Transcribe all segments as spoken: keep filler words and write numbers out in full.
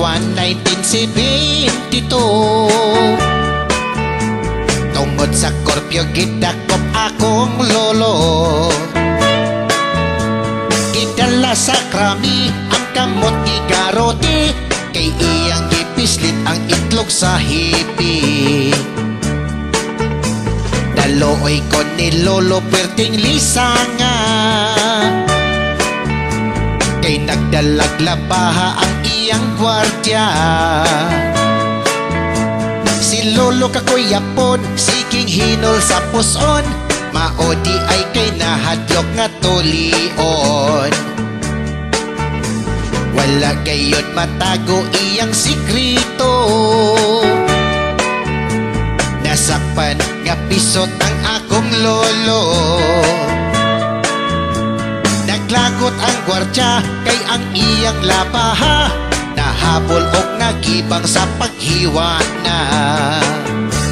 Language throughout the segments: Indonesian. nineteen seventy-two. Tungod sa Korpyo gidakop akong lolo, gidala sa krami ang kamot gigaroti, kay iyang gipislit ang itlog sa hipi. Daloy ko ni lolo perting lisanga, kay nagdalaglabaha ang iyang gwardya. Si lolo kakuyapon, siking hinol sa puson, maodi ay kay nahadlok nga tulion. Wala kayo't matago iyang sikrito, nasakpan nga pisot ang akong lolo. Naglagot ang gwardya kay ang iyang labaha, nahabol og nagibang sa paghiwana.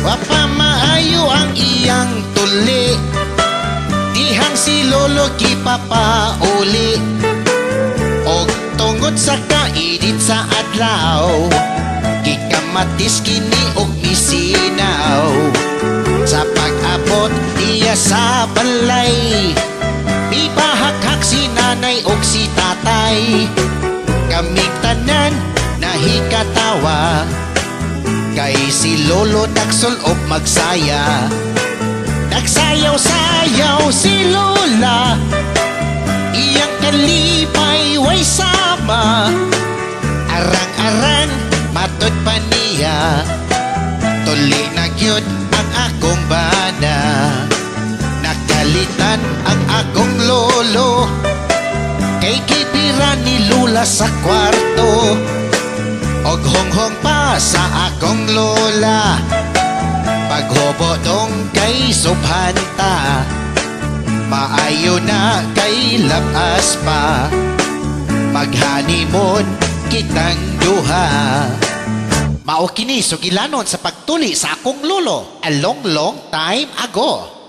Wapa maayo ang iyang tuli, dihang si lolo gipapauli, og tungod sa kainit sa adlaw, gikamatis kini og misinaw. Sa pag-abot iya sa balay, ipahakhak si nanay og si tatay. Kaming tanan nahikatawa, kay si lolo nagsulop magsaya. Nagsayaw-sayaw si lola, iyang kalipay way sama. Arang-arang matod pa niya, tuli na gyud ang akong bana. Nakalitan ang akong lolo, kay kipira ni lula sa kwarto. Og honghong pa sa akong lola, paghobotong kay subhanta. Maayo na kay labas pa, maghanimon kitang duha. Mao kini sugilanon sa pagtuli sa akong lolo a long long time ago.